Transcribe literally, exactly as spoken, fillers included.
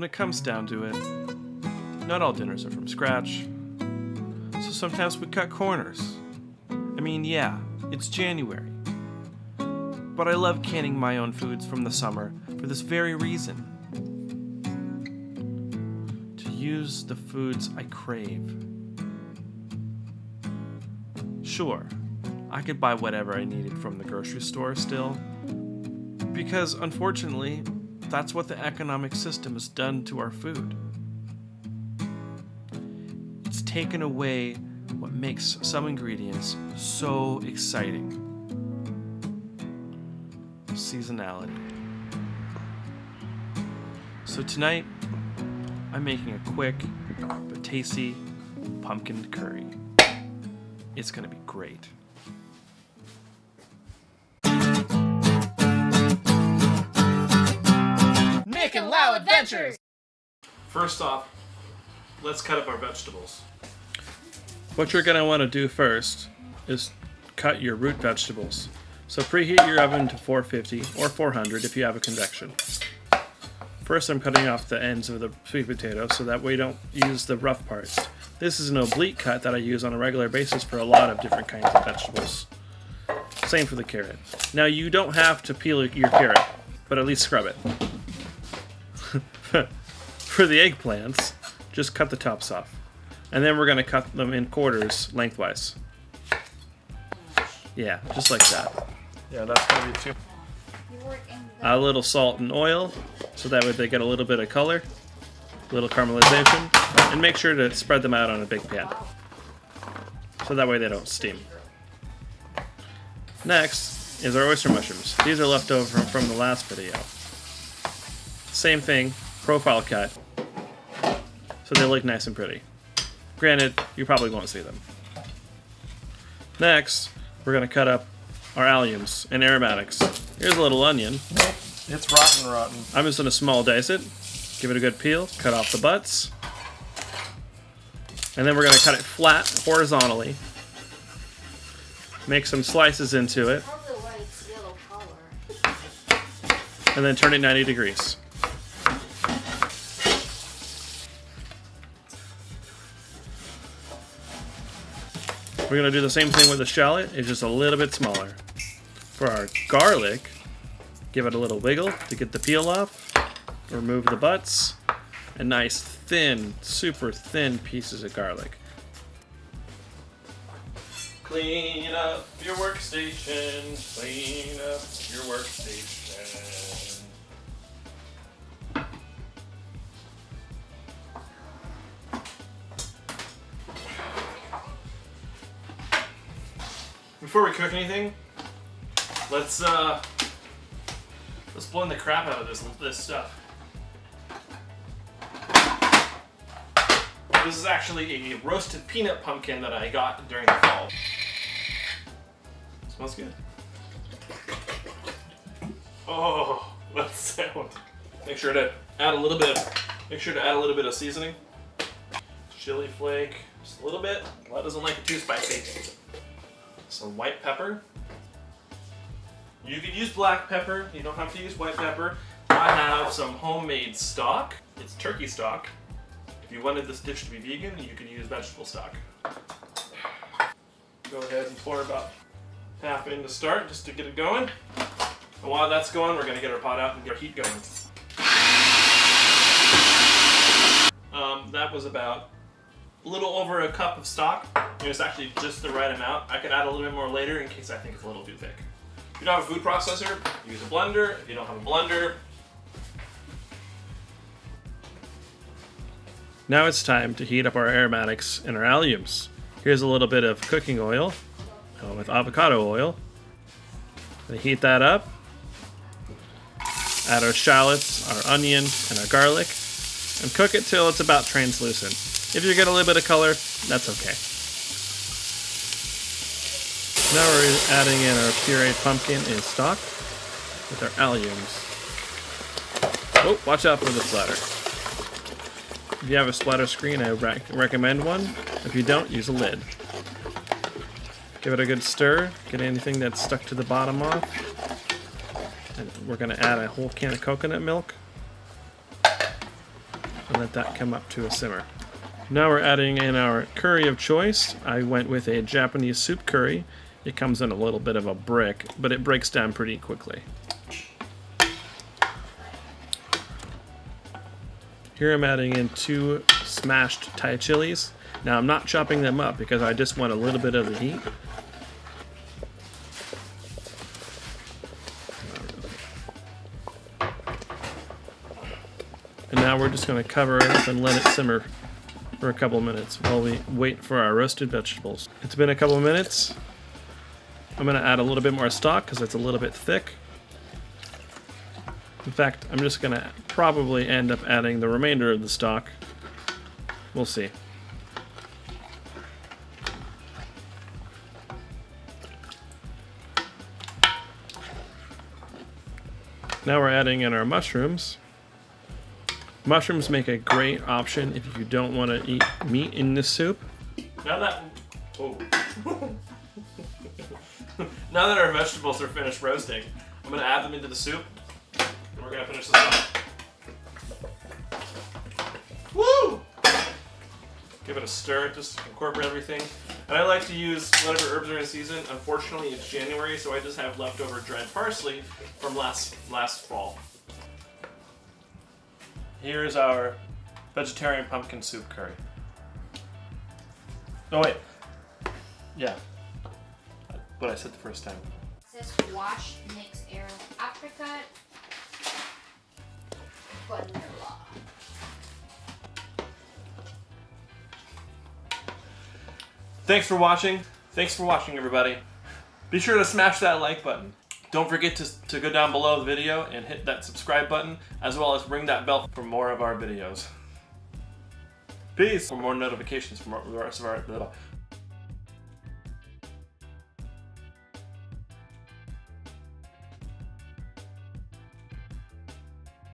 when it comes down to it, not all dinners are from scratch, so sometimes we cut corners. I mean, yeah, it's January, but I love canning my own foods from the summer for this very reason. To use the foods I crave. Sure, I could buy whatever I needed from the grocery store still, because unfortunately, that's what the economic system has done to our food. It's taken away what makes some ingredients so exciting. Seasonality. So tonight, I'm making a quick but tasty pumpkin curry. It's gonna be great. Nick and Lau Adventures! First off, let's cut up our vegetables. What you're gonna wanna do first is cut your root vegetables. So preheat your oven to four fifty or four hundred if you have a convection. First, I'm cutting off the ends of the sweet potato so that we don't use the rough parts. This is an oblique cut that I use on a regular basis for a lot of different kinds of vegetables. Same for the carrot. Now you don't have to peel your carrot, but at least scrub it. For the eggplants, just cut the tops off. And then we're gonna cut them in quarters lengthwise. Yeah, just like that. Yeah, that's gonna be too. A little salt and oil, so that way they get a little bit of color, a little caramelization, and make sure to spread them out on a big pan, so that way they don't steam. Next is our oyster mushrooms. These are left over from the last video. Same thing, profile cut, so they look nice and pretty. Granted, you probably won't see them. Next, we're gonna cut up our alliums and aromatics. Here's a little onion. It's rotten, rotten. I'm just gonna small dice it, give it a good peel, cut off the butts, and then we're gonna cut it flat horizontally. Make some slices into it, and then turn it ninety degrees. We're gonna do the same thing with the shallot. It's just a little bit smaller. For our garlic, give it a little wiggle to get the peel off. Remove the butts. And nice thin, super thin pieces of garlic. Clean up your workstation. Clean up your workstation. Before we cook anything, let's uh, let's blend the crap out of this this stuff. This is actually a roasted peanut pumpkin that I got during the fall. Smells good. Oh, that sound! Make sure to add a little bit. Make sure to add a little bit of seasoning. Chili flake, just a little bit. Well, that doesn't like it too spicy. Some white pepper. You could use black pepper. You don't have to use white pepper. I have some homemade stock. It's turkey stock. If you wanted this dish to be vegan, you could use vegetable stock. Go ahead and pour about half in to start, just to get it going. And while that's going, we're gonna get our pot out and get our heat going. Um, that was about a little over a cup of stock. And it's actually just the right amount. I could add a little bit more later in case I think it's a little too thick. If you don't have a food processor, use a blender. If you don't have a blender. Now it's time to heat up our aromatics and our alliums. Here's a little bit of cooking oil uh, with avocado oil. Gonna heat that up. Add our shallots, our onion, and our garlic, and cook it till it's about translucent. If you get a little bit of color, that's okay. Now we're adding in our pureed pumpkin and stock with our alliums. Oh, watch out for the splatter. If you have a splatter screen, I rec recommend one. If you don't, use a lid. Give it a good stir, get anything that's stuck to the bottom off. And we're gonna add a whole can of coconut milk. and let that come up to a simmer. Now we're adding in our curry of choice. I went with a Japanese soup curry. It comes in a little bit of a brick, but it breaks down pretty quickly. Here I'm adding in two smashed Thai chilies. Now I'm not chopping them up because I just want a little bit of the heat. And now we're just going to cover it up and let it simmer for a couple minutes while we wait for our roasted vegetables. It's been a couple minutes. I'm going to add a little bit more stock because it's a little bit thick. In fact, I'm just going to probably end up adding the remainder of the stock. We'll see. Now we're adding in our mushrooms. Mushrooms make a great option if you don't want to eat meat in this soup. Now that, oh. Now that our vegetables are finished roasting, I'm going to add them into the soup. We're gonna finish this off. Woo! Give it a stir, just incorporate everything. And I like to use whatever herbs are in season. Unfortunately, it's January, so I just have leftover dried parsley from last last fall. Here's our vegetarian pumpkin soup curry. Oh wait, yeah, what I said the first time. It says wash, mix, Arab apricot. Thanks for watching. Thanks for watching, everybody. Be sure to smash that like button. Don't forget to, to go down below the video and hit that subscribe button, as well as ring that bell for more of our videos. Peace. For more notifications from the rest of our...